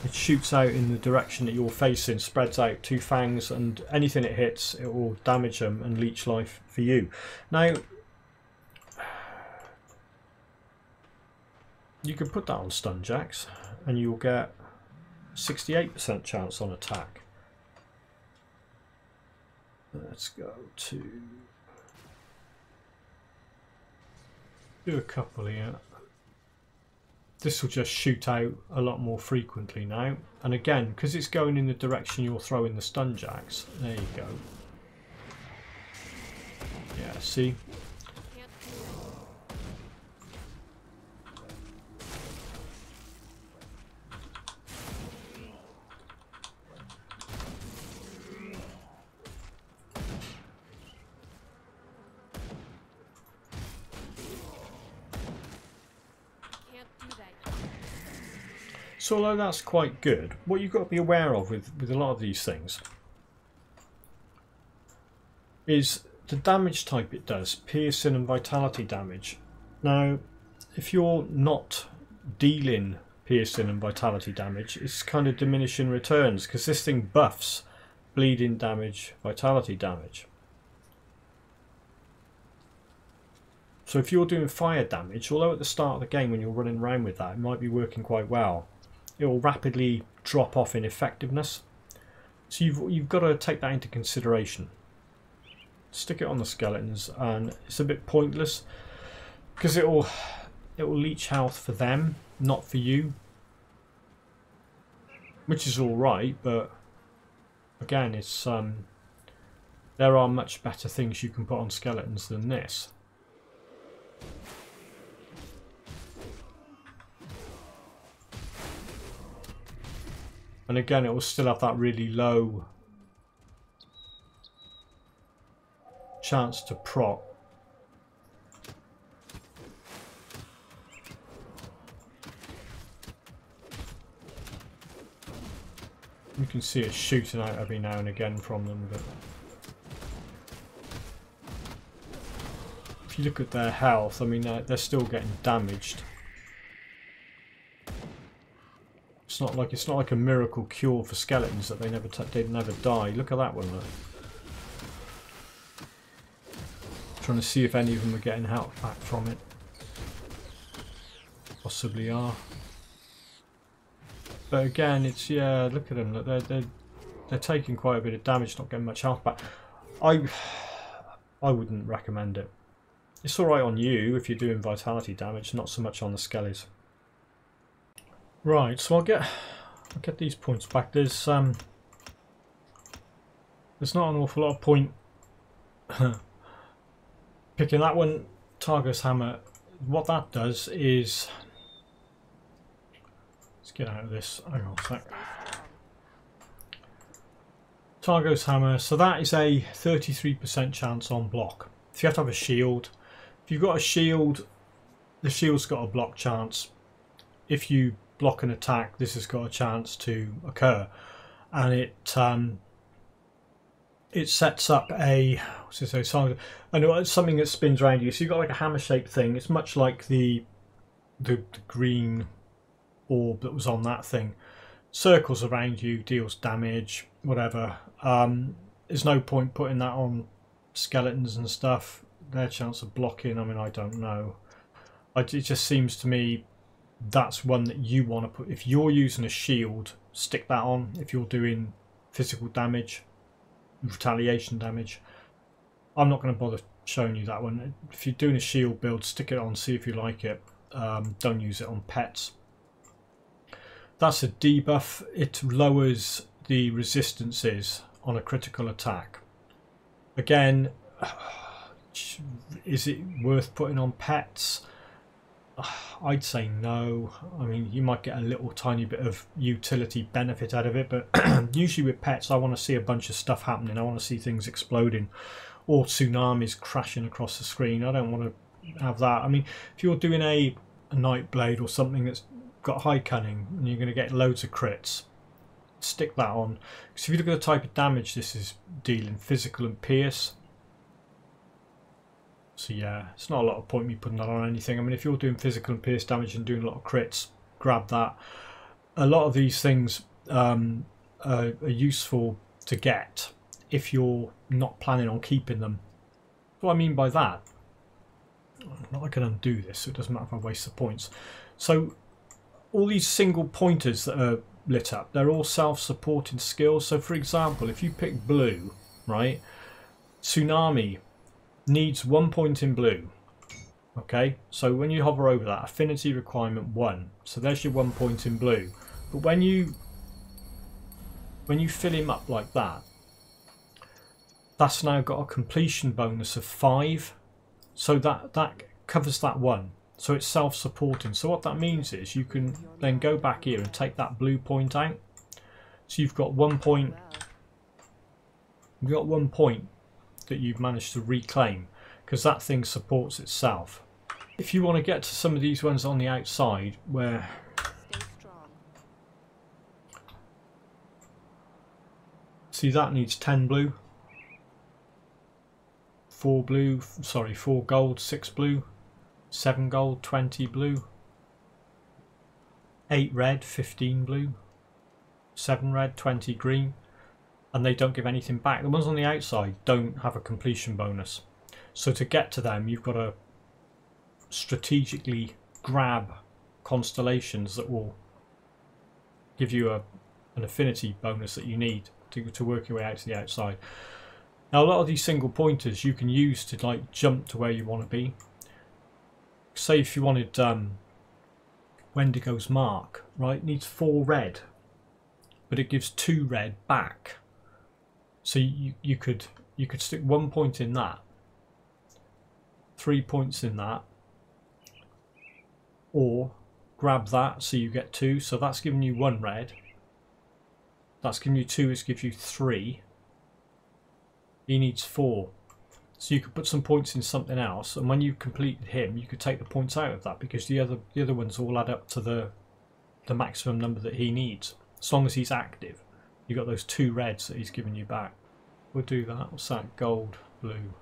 it shoots out in the direction that you're facing, spreads out two fangs, and anything it hits, it will damage them and leech life for you. Now, you can put that on Stun Jacks, and you'll get sixty-eight percent chance on attack. Let's go to do a couple here. This will just shoot out a lot more frequently now, and again, because it's going in the direction you're throwing the Stun Jacks. There you go. Yeah, see. So although that's quite good, what you've got to be aware of with, with a lot of these things is the damage type it does, piercing and vitality damage. Now, if you're not dealing piercing and vitality damage, it's kind of diminishing returns, because this thing buffs bleeding damage, vitality damage. So if you're doing fire damage, although at the start of the game when you're running around with that, it might be working quite well, it will rapidly drop off in effectiveness. So you've, you've got to take that into consideration. Stick it on the skeletons, and it's a bit pointless because it will it will leech health for them, not for you, which is all right. But again, it's um, there are much better things you can put on skeletons than this. And again, it will still have that really low chance to proc. You can see it shooting out every now and again from them, but if you look at their health, I mean, they're, they're still getting damaged. It's not like it's not like a miracle cure for skeletons that they never they never die. Look at that one there. Trying to see if any of them are getting help back from it. Possibly are. But again, it's yeah. Look at them. Look, they're they're they're taking quite a bit of damage, not getting much health back. I I wouldn't recommend it. It's all right on you if you're doing vitality damage, not so much on the skellies. Right, so I'll get I'll get these points back. There's um, there's not an awful lot of point picking that one. Targo's Hammer. What that does is, let's get out of this. Hang on a sec. Targo's Hammer. So that is a thirty-three percent chance on block. If you have to have a shield, if you've got a shield, the shield's got a block chance. If you block an attack, this has got a chance to occur, and it um, it sets up a what's it say, something, and it's something that spins around you. So you've got like a hammer-shaped thing. It's much like the, the the green orb that was on that thing. Circles around you, deals damage, whatever. Um, there's no point putting that on skeletons and stuff. Their chance of blocking, I mean, I don't know. I, it just seems to me that's one that you want to put. If you're using a shield, stick that on. If you're doing physical damage, retaliation damage, I'm not going to bother showing you that one. If you're doing a shield build, stick it on, see if you like it. Um, don't use it on pets. That's a debuff. It lowers the resistances on a critical attack. Again, is it worth putting on pets? I'd say no. I mean, you might get a little tiny bit of utility benefit out of it, but usually with pets, I want to see a bunch of stuff happening. I want to see things exploding or tsunamis crashing across the screen. I don't want to have that. I mean, if you're doing a, a Night Blade or something that's got high cunning and you're going to get loads of crits, stick that on. Because if you look at the type of damage this is dealing, physical and pierce. So yeah, it's not a lot of point me putting that on anything. I mean, if you're doing physical and pierce damage and doing a lot of crits, grab that. A lot of these things um, are, are useful to get if you're not planning on keeping them. That's what I mean by that. I can undo this, so it doesn't matter if I waste the points. So all these single pointers that are lit up, they're all self-supporting skills. So for example, if you pick blue, right, Tsunami needs one point in blue. Okay, so when you hover over that, affinity requirement one. So there's your one point in blue. But when you when you fill him up like that, that's now got a completion bonus of five. So that, that covers that one. So it's self-supporting. So what that means is you can then go back here and take that blue point out. So you've got one point. You've got one point that you've managed to reclaim, because that thing supports itself. If you want to get to some of these ones on the outside where see that needs ten blue, four blue, sorry, four gold, six blue, seven gold, twenty blue, eight red, fifteen blue, seven red, twenty green, and they don't give anything back. The ones on the outside don't have a completion bonus. So to get to them, you've got to strategically grab constellations that will give you a, an affinity bonus that you need to, to work your way out to the outside. Now, a lot of these single pointers you can use to like jump to where you want to be. Say if you wanted um, Wendigo's Mark, right? It needs four red, but it gives two red back. So you, you could you could stick one point in that, three points in that, or grab that so you get two. So that's giving you one red, that's giving you two, which gives you three. He needs four, so you could put some points in something else, and when you complete him you could take the points out of that, because the other the other ones all add up to the the maximum number that he needs. As long as he's active, you've got those two reds that he's given you back. We'll do that. What's that? Gold, blue.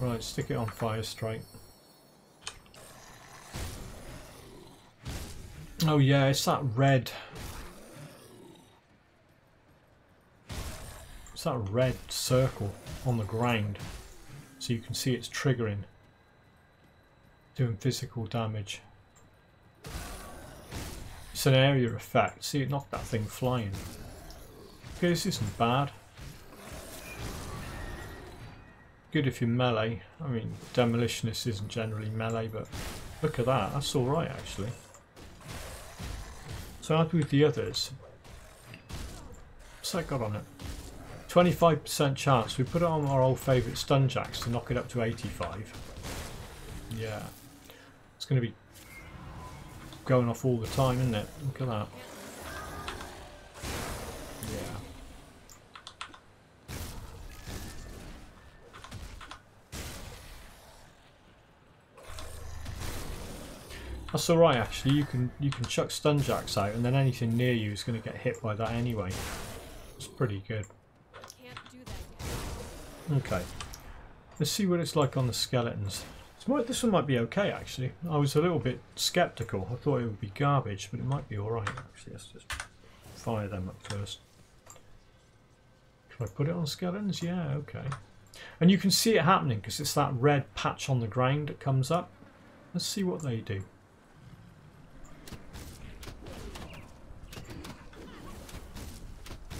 Right, stick it on Firestrike. Oh yeah, it's that red. It's that red circle on the ground. So you can see it's triggering. Doing physical damage. It's an area effect. See, it knocked that thing flying. Okay, this isn't bad. Good if you're melee. I mean, Demolitionist isn't generally melee, but look at that. That's alright, actually. So I'll do with the others. What's that got on it? twenty-five percent chance. We put it on our old favourite Stun Jacks to knock it up to eighty-five. Yeah. It's going to be going off all the time, isn't it? Look at that. Yeah. That's alright actually, you can you can chuck Stun Jacks out and then anything near you is going to get hit by that anyway. It's pretty good. Okay, let's see what it's like on the Skeletons. So this one might be okay actually. I was a little bit sceptical, I thought it would be garbage, but it might be alright actually. Let's just fire them up first. Can I put it on Skeletons? Yeah, okay. And you can see it happening because it's that red patch on the ground that comes up. Let's see what they do.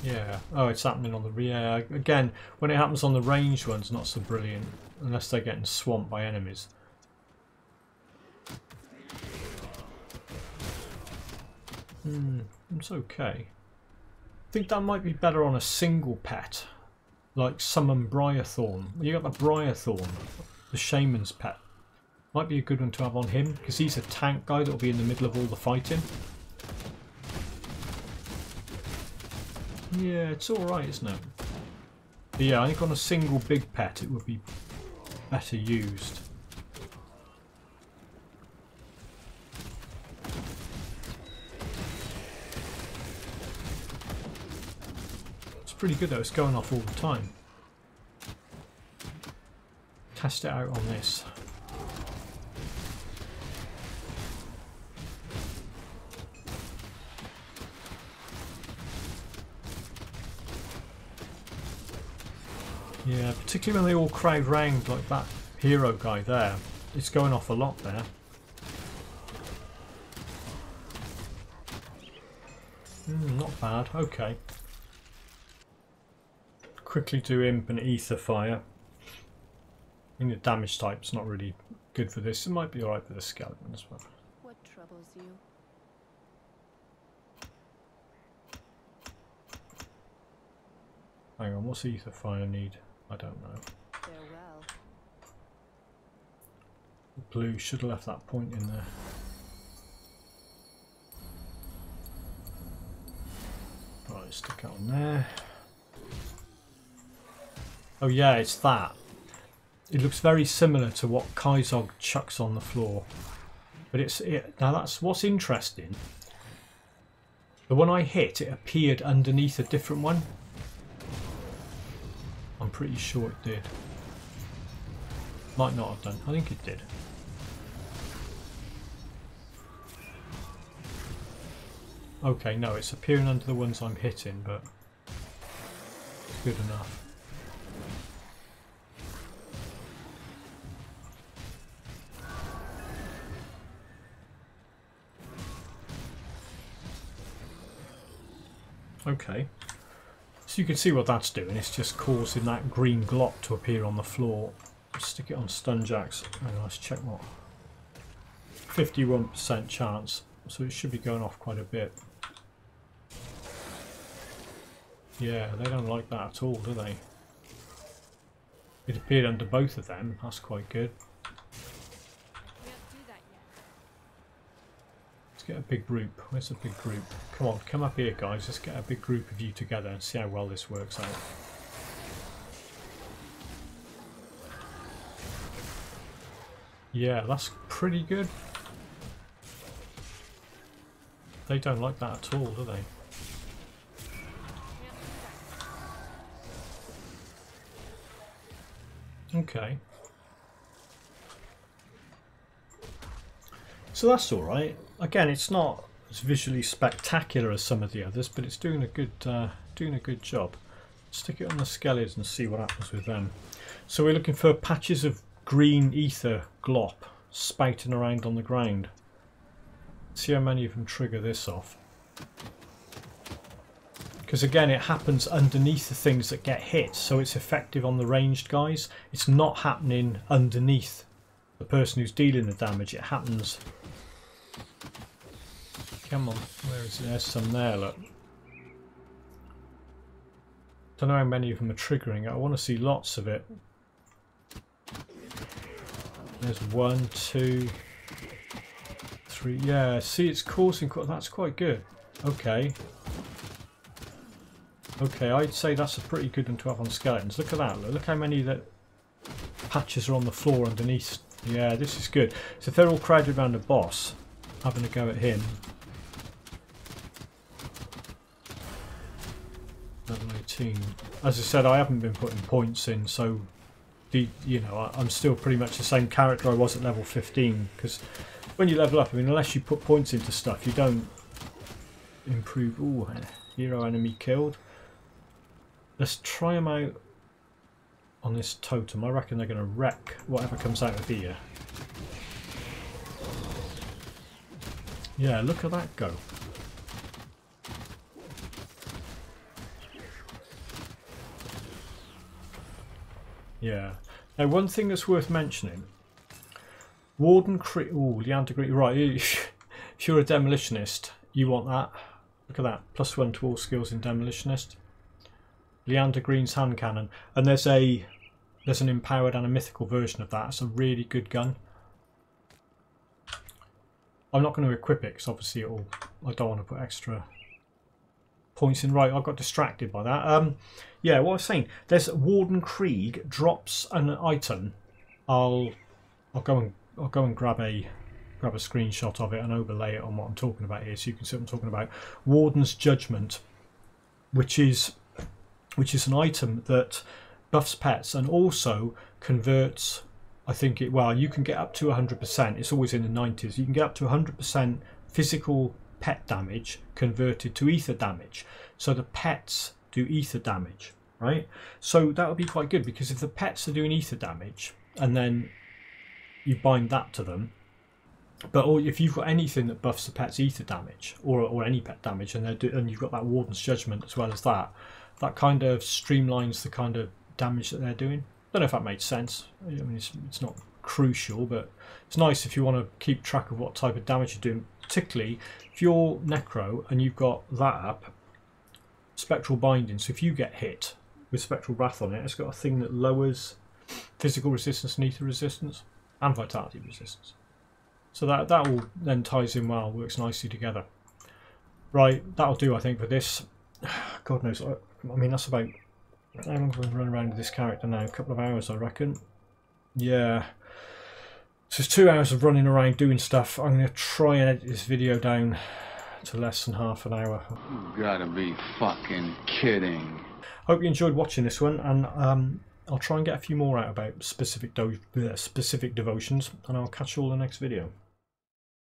Yeah, oh, it's happening on the... Yeah, again, when it happens on the ranged ones, not so brilliant. Unless they're getting swamped by enemies. Hmm, it's okay. I think that might be better on a single pet. Like Summon Briarthorn. You got the Briarthorn, the Shaman's pet. Might be a good one to have on him, because he's a tank guy that'll be in the middle of all the fighting. Yeah, it's alright, isn't it? But yeah, I think on a single big pet it would be better used. It's pretty good though, it's going off all the time. Test it out on this. Yeah, particularly when they all crowd round like that hero guy there. It's going off a lot there. Mm, not bad, okay. quickly do Imp and Ether Fire. I mean, the damage type's not really good for this. It might be alright for the Skeletons. But... what troubles you? Hang on, what's Ether Fire need? I don't know. Farewell. Blue should have left that point in there. Right, stick it on there. Oh yeah, it's that. It looks very similar to what Kaizog chucks on the floor. But it's it, now that's what's interesting. The one I hit, it appeared underneath a different one. I'm pretty sure it did. Might not have done. I think it did. Okay, no, it's appearing under the ones I'm hitting, but it's good enough. Okay, so you can see what that's doing, it's just causing that green glop to appear on the floor. Stick it on Stun Jacks, and let's check what. fifty-one percent chance, so it should be going off quite a bit. Yeah, they don't like that at all, do they? It appeared under both of them, that's quite good. Get a big group. Where's a big group? Come on, come up here, guys. Let's get a big group of you together and see how well this works out. Yeah, that's pretty good. They don't like that at all, do they? Okay. So that's all right. Again, it's not as visually spectacular as some of the others, but it's doing a good uh, doing a good job. Stick it on the Skeletons and see what happens with them. So we're looking for patches of green ether glop spouting around on the ground. See how many of them trigger this off. Because again, it happens underneath the things that get hit, so it's effective on the ranged guys. It's not happening underneath the person who's dealing the damage. It happens. Come on, where is it? There's some there, look. Don't know how many of them are triggering it. I want to see lots of it. There's one, two, three. Yeah, see, it's causing quite... that's quite good. Okay. Okay, I'd say that's a pretty good one to have on Skeletons. Look at that, look, look how many that patches are on the floor underneath. Yeah, this is good. So if they're all crowded around a boss, having a go at him. As I said, I haven't been putting points in, so the, you know, I'm still pretty much the same character I was at level fifteen. Because when you level up, I mean, unless you put points into stuff, you don't improve. Ooh, hero enemy killed. Let's try them out on this totem. I reckon they're going to wreck whatever comes out of here. Yeah, look at that go. Yeah. Now, one thing that's worth mentioning. Warden Cre... ooh, Leander Green. Right, if you're a Demolitionist, you want that. Look at that. Plus one to all skills in Demolitionist. Leander Green's hand cannon. And there's a there's an empowered and a mythical version of that. It's a really good gun. I'm not going to equip it, because obviously it'll... I don't want to put extra... points in. Right, I got distracted by that. Um, yeah, what I was saying, there's Warden Krieg drops an item. I'll I'll go and I'll go and grab a grab a screenshot of it and overlay it on what I'm talking about here, so you can see what I'm talking about. Warden's Judgment, which is which is an item that buffs pets and also converts. I think it. Well, you can get up to one hundred percent. It's always in the nineties. You can get up to one hundred percent physical pet damage converted to ether damage, so the pets do ether damage, right? So that would be quite good, because if the pets are doing ether damage and then you bind that to them, but or if you've got anything that buffs the pet's ether damage or or any pet damage, and they're do, and you've got that Warden's Judgment as well as that, that kind of streamlines the kind of damage that they're doing. I don't know if that made sense. I mean, it's, it's not crucial, but it's nice if you want to keep track of what type of damage you're doing, particularly if you're Necro and you've got that up, Spectral Binding. So if you get hit with Spectral Wrath on it, it's got a thing that lowers physical resistance and ether resistance and vitality resistance. So that, that all then ties in well, works nicely together. Right, that'll do, I think, for this. God knows, I, I mean, that's about... How long have I run around with this character now? A couple of hours, I reckon. Yeah. So it's two hours of running around doing stuff. I'm going to try and edit this video down to less than half an hour. You gotta be fucking kidding. Hope you enjoyed watching this one, and um, I'll try and get a few more out about specific, do uh, specific devotions, and I'll catch you all in the next video.